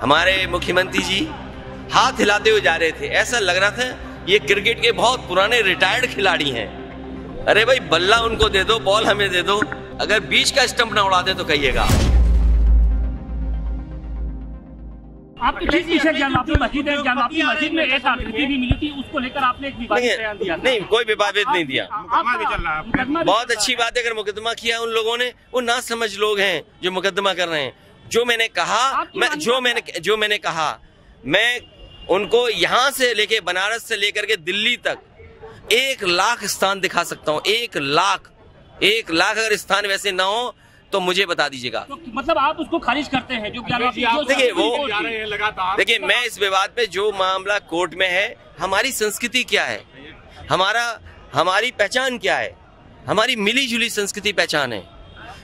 हमारे मुख्यमंत्री जी हाथ हिलाते हुए जा रहे थे, ऐसा लग रहा था ये क्रिकेट के बहुत पुराने रिटायर्ड खिलाड़ी हैं। अरे भाई बल्ला उनको दे दो, बॉल हमें दे दो, अगर बीच का स्टंप ना उड़ा दे तो कहिएगा। आपकी मस्जिद में एक आकृति भी मिली थी, उसको लेकर आपने एक विवादित बयान दिया। नहीं, कोई विवादित नहीं दिया, मुकदमा भी चल रहा है। बहुत अच्छी बात है, अगर मुकदमा किया उन लोगों ने, वो ना समझ लोग हैं जो मुकदमा कर रहे हैं। जो मैंने कहा मैं उनको यहाँ से लेके बनारस से लेकर के दिल्ली तक 1 लाख स्थान दिखा सकता हूँ, 1 लाख। अगर स्थान वैसे ना हो तो मुझे बता दीजिएगा। तो मतलब आप उसको खारिज करते हैं जो देखिए वो लगातार। देखिए मैं इस विवाद पे, जो मामला कोर्ट में है, हमारी संस्कृति क्या है, हमारी पहचान क्या है, हमारी मिली जुली संस्कृति पहचान है।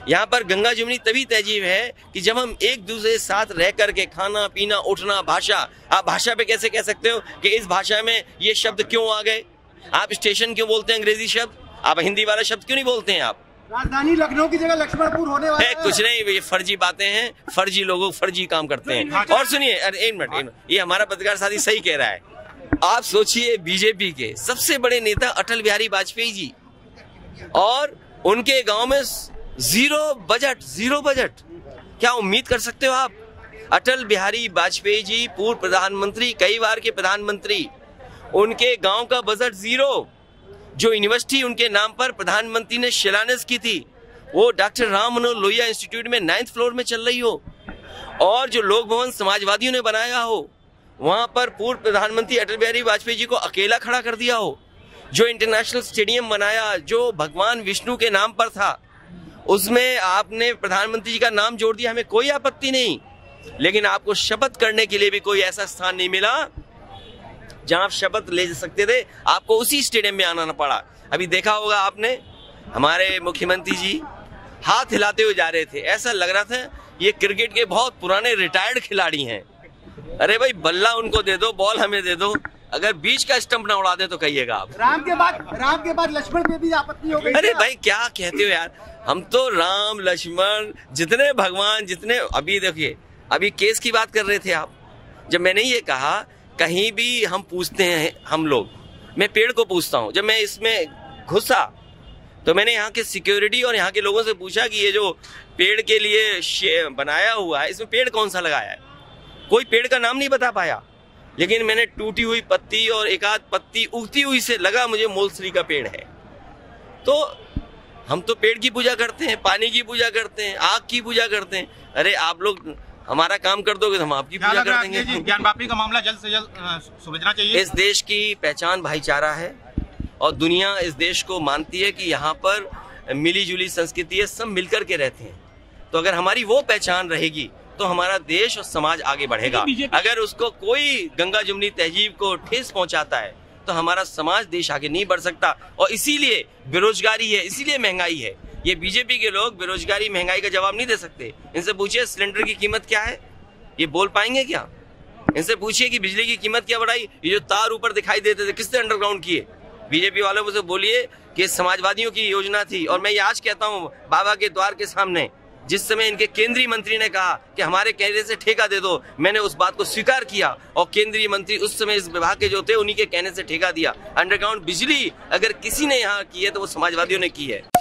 यहाँ पर गंगा जमुनी तभी तहजीब है कि जब हम एक दूसरे के साथ रह करके खाना पीना उठना, भाषा, आप भाषा पे कैसे कह सकते हो कि इस भाषा में ये शब्द क्यों आ गए? आप स्टेशन क्यों बोलते हैं अंग्रेजी शब्द, आप हिंदी वाला शब्द क्यों नहीं बोलते हैं? आप राजधानी लखनऊ की जगह लक्ष्मणपुर होने वाला है। कुछ नहीं, ये फर्जी बातें हैं, फर्जी लोगों फर्जी काम करते हैं। और सुनिए, अरे एक मिनट, ये हमारा पत्रकार साथी सही कह रहा है। आप सोचिए, बीजेपी के सबसे बड़े नेता अटल बिहारी वाजपेयी जी, और उनके गाँव में जीरो बजट, क्या उम्मीद कर सकते हो आप? अटल बिहारी वाजपेयी जी पूर्व प्रधानमंत्री, कई बार के प्रधानमंत्री, उनके गांव का बजट जीरो। जो यूनिवर्सिटी उनके नाम पर प्रधानमंत्री ने शिलान्यास की थी, वो डॉक्टर राम मनोहर लोहिया इंस्टीट्यूट में 9th फ्लोर में चल रही हो। और जो लोक भवन समाजवादियों ने बनाया हो, वहां पर पूर्व प्रधानमंत्री अटल बिहारी वाजपेयी जी को अकेला खड़ा कर दिया हो। जो इंटरनेशनल स्टेडियम बनाया जो भगवान विष्णु के नाम पर था, उसमें आपने प्रधानमंत्री जी का नाम जोड़ दिया, हमें कोई आपत्ति नहीं। लेकिन आपको शपथ करने के लिए भी कोई ऐसा स्थान नहीं मिला जहां आप शपथ ले सकते थे, आपको उसी स्टेडियम में आना पड़ा। अभी देखा होगा आपने, हमारे मुख्यमंत्री जी हाथ हिलाते हुए जा रहे थे, ऐसा लग रहा था ये क्रिकेट के बहुत पुराने रिटायर्ड खिलाड़ी हैं। अरे भाई बल्ला उनको दे दो, बॉल हमें दे दो, अगर बीच का स्टंप ना उड़ा दे तो कहिएगा आप। राम के बाद लक्ष्मण पे भी आपत्ति हो गई। अरे भाई क्या कहते हो यार, हम तो राम लक्ष्मण जितने भगवान जितने, अभी देखिए अभी केस की बात कर रहे थे आप, जब मैंने ये कहा कहीं भी हम पूछते हैं, हम लोग, मैं पेड़ को पूछता हूँ, जब मैं इसमें घुसा तो मैंने यहाँ के सिक्योरिटी और यहाँ के लोगों से पूछा कि ये जो पेड़ के लिए बनाया हुआ है, इसमें पेड़ कौन सा लगाया है? कोई पेड़ का नाम नहीं बता पाया। लेकिन मैंने टूटी हुई पत्ती और एक आध पत्ती उगती हुई से लगा मुझे मोलश्री का पेड़ है। तो हम तो पेड़ की पूजा करते हैं, पानी की पूजा करते हैं, आग की पूजा करते हैं। अरे आप लोग हमारा काम कर दोगे तो हम आपकी पूजा कर देंगे। ज्ञानवापी का मामला जल्द से जल्द सुलझना चाहिए। इस देश की पहचान भाईचारा है और दुनिया इस देश को मानती है कि यहाँ पर मिली जुली संस्कृति है, सब मिलकर के रहते हैं। तो अगर हमारी वो पहचान रहेगी तो हमारा देश और समाज आगे बढ़ेगा। अगर उसको कोई गंगा जमुनी तहजीब को ठेस पहुंचाता है तो हमारा समाज देश आगे नहीं बढ़ सकता। और इसीलिए बेरोजगारी है, इसीलिए महंगाई है। ये बीजेपी के लोग बेरोजगारी महंगाई का जवाब नहीं दे सकते। इनसे पूछिए सिलेंडर की कीमत क्या है, ये बोल पाएंगे क्या? इनसे पूछिए कि बिजली की कीमत क्या बढ़ाई, ये जो तार ऊपर दिखाई देते थे किसने अंडरग्राउंड किए? बीजेपी वालों से बोलिए कि समाजवादियों की योजना थी। और मैं ये आज कहता हूँ, बाबा के द्वार के सामने जिस समय इनके केंद्रीय मंत्री ने कहा कि हमारे कहने से ठेका दे दो, मैंने उस बात को स्वीकार किया और केंद्रीय मंत्री उस समय इस विभाग के जो थे उन्हीं के कहने से ठेका दिया। अंडरग्राउंड बिजली अगर किसी ने यहाँ की है तो वो समाजवादियों ने की है।